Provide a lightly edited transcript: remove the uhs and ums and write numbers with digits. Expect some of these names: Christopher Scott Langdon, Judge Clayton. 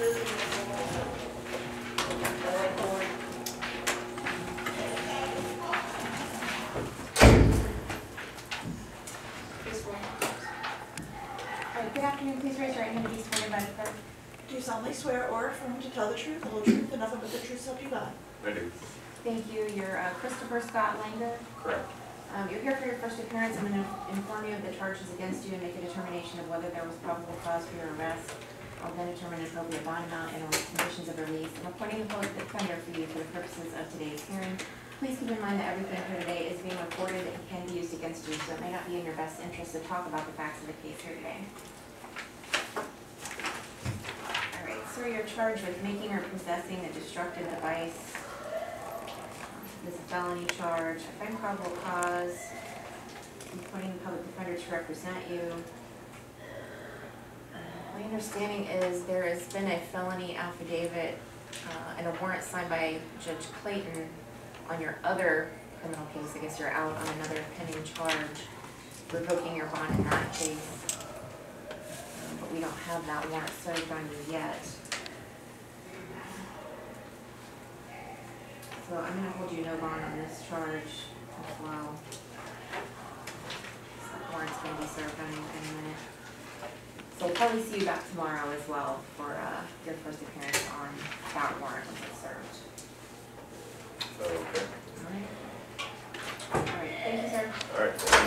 Good afternoon. Please raise your right hand and be sworn by the clerk. Do you solemnly swear or affirm to tell the truth, the whole truth, and nothing but the truth so help you God? I do. Thank you. You're Christopher Scott Langdon? Correct. You're here for your first appearance. I'm going to inform you of the charges against you and make a determination of whether there was probable cause for your arrest. I'll then determine an appropriate bond amount and on the conditions of release. I'm appointing a public defender for you for the purposes of today's hearing. Please keep in mind that everything here today is being recorded and can be used against you, so it may not be in your best interest to talk about the facts of the case here today. All right, sir, you're charged with making or possessing a destructive device. This is a felony charge. I find probable cause. I'm appointing the public defender to represent you. My understanding is there has been a felony affidavit and a warrant signed by Judge Clayton on your other criminal case. I guess you're out on another pending charge, revoking your bond in that case. But we don't have that warrant served on you yet. So I'm going to hold you no bond on this charge as well. The warrant's going to be served on you in a minute. So we'll probably see you back tomorrow as well for your first appearance on that warrant when it's served. Okay. All right. All right. Thank you, sir. All right.